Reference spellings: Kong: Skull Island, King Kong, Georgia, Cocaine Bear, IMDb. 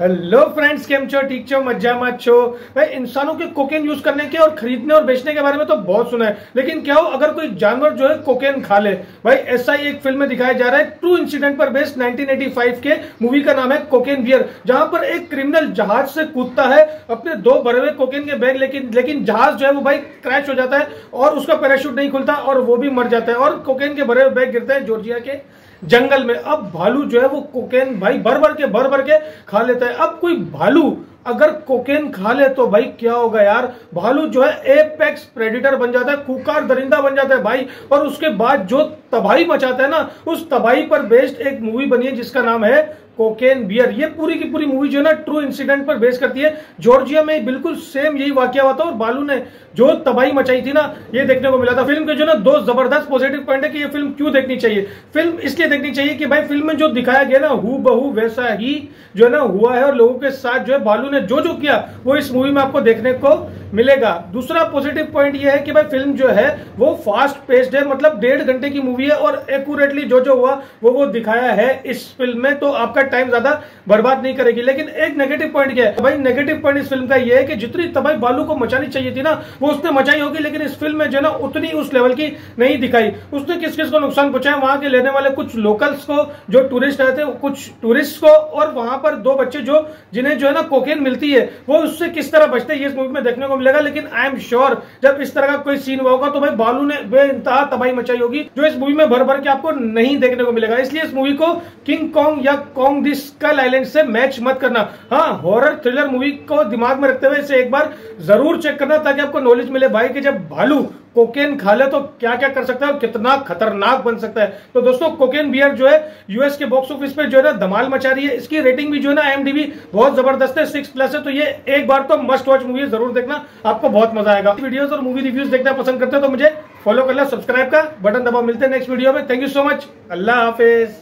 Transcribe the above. Hello friends, केम छो? ठीक छो? मजा मत छो? भाई, इंसानों के कोकेन यूज करने के और खरीदने और बेचने के बारे में तो बहुत सुना है, लेकिन क्या हो अगर कोई जानवर जो है कोकेन खा ले? भाई ऐसा ही एक फिल्म में दिखाया जा रहा है, ट्रू इंसिडेंट पर बेस्ड 1985 के मूवी का नाम है कोकेन बियर, जहां पर एक क्रिमिनल जहाज से कूदता है अपने 2 भरे हुए कोकेन के बैग, लेकिन जहाज जो है वो भाई क्रैश हो जाता है और उसका पैराशूट नहीं खुलता और वो भी मर जाता है और कोकेन के भरे हुए बैग गिरते हैं जॉर्जिया के जंगल में। अब भालू जो है वो कोकेन भाई भर भर के खा लेता है। अब कोई भालू अगर कोकेन खा ले तो भाई क्या होगा यार, भालू जो है एपेक्स प्रेडिटर बन जाता है, खूंखार दरिंदा बन जाता है भाई। और उसके बाद जो तबाही मचाता है ना, उस तबाही पर बेस्ड एक मूवी बनी है जिसका नाम है कोकेन बियर। ये पूरी की पूरी मूवी जो है ना ट्रू इंसिडेंट पर बेस करती है। जॉर्जिया में बिल्कुल सेम यही वाकया हुआ था और भालू ने जो तबाही मचाई थी ना, ये देखने को मिला था। फिल्म के जो ना 2 जबरदस्त पॉजिटिव पॉइंट है कि ये फिल्म क्यों देखनी चाहिए। फिल्म इसलिए देखनी चाहिए कि भाई फिल्म में जो दिखाया गया ना हूबहू वैसा ही जो है ना हुआ है और लोगों के साथ जो है भालू ने जो जो किया वो इस मूवी में आपको देखने को मिलेगा। दूसरा पॉजिटिव पॉइंट ये है कि भाई फिल्म जो है वो फास्ट पेस्ड है, मतलब 1.5 घंटे की मूवी है और एक्यूरेटली जो जो हुआ वो दिखाया है इस फिल्म में, तो आपका टाइम ज्यादा बर्बाद नहीं करेगी। लेकिन एक नेगेटिव पॉइंट क्या है भाई, नेगेटिव पॉइंट इस फिल्म का ये है कि जितनी तबाही भालू को मचानी चाहिए थी ना वो उसने मचाई होगी, लेकिन इस फिल्म में जो ना उतनी उस लेवल की नहीं दिखाई। उसने किस किस को नुकसान पहुंचाया, वहां के लेने वाले कुछ लोकल्स को, जो टूरिस्ट आए थे कुछ टूरिस्ट को, और वहां पर 2 बच्चे जो जिन्हें जो है ना कोकेन मिलती है वो उससे किस तरह बचते हैं ये इस मूवी में देखने को मिलेगा। लेकिन आई एम श्योर जब इस तरह का कोई सीन हुआ होगा तो भाई भालू ने बेइंतहा तबाही मचाई होगी, जो इस मूवी में भर भर के आपको नहीं देखने को मिलेगा। इसलिए इस मूवी को किंग कॉन्ग या कॉन्ग द स्कल आइलैंड से मैच मत करना। हाँ, हॉरर थ्रिलर मूवी को दिमाग में रखते हुए इसे एक बार जरूर चेक करना ताकि आपको नॉलेज मिले भाई कि जब भालू कोकेन खा ले तो क्या क्या कर सकता है और कितना खतरनाक बन सकता है। तो दोस्तों, कोकेन बियर जो है यूएस के बॉक्स ऑफिस पे जो है ना धमाल मचा रही है। इसकी रेटिंग भी जो है ना IMDb बहुत जबरदस्त है, 6+ है, तो ये एक बार तो मस्ट वॉच मूवी है, जरूर देखना, आपको बहुत मजा आएगा। वीडियोस और मूवी रिव्यूज देखना पसंद करते हो तो मुझे फॉलो करना, सब्सक्राइब का बटन दबाओ। मिलते हैं नेक्स्ट वीडियो में। थैंक यू सो मच, अल्लाह हाफिज।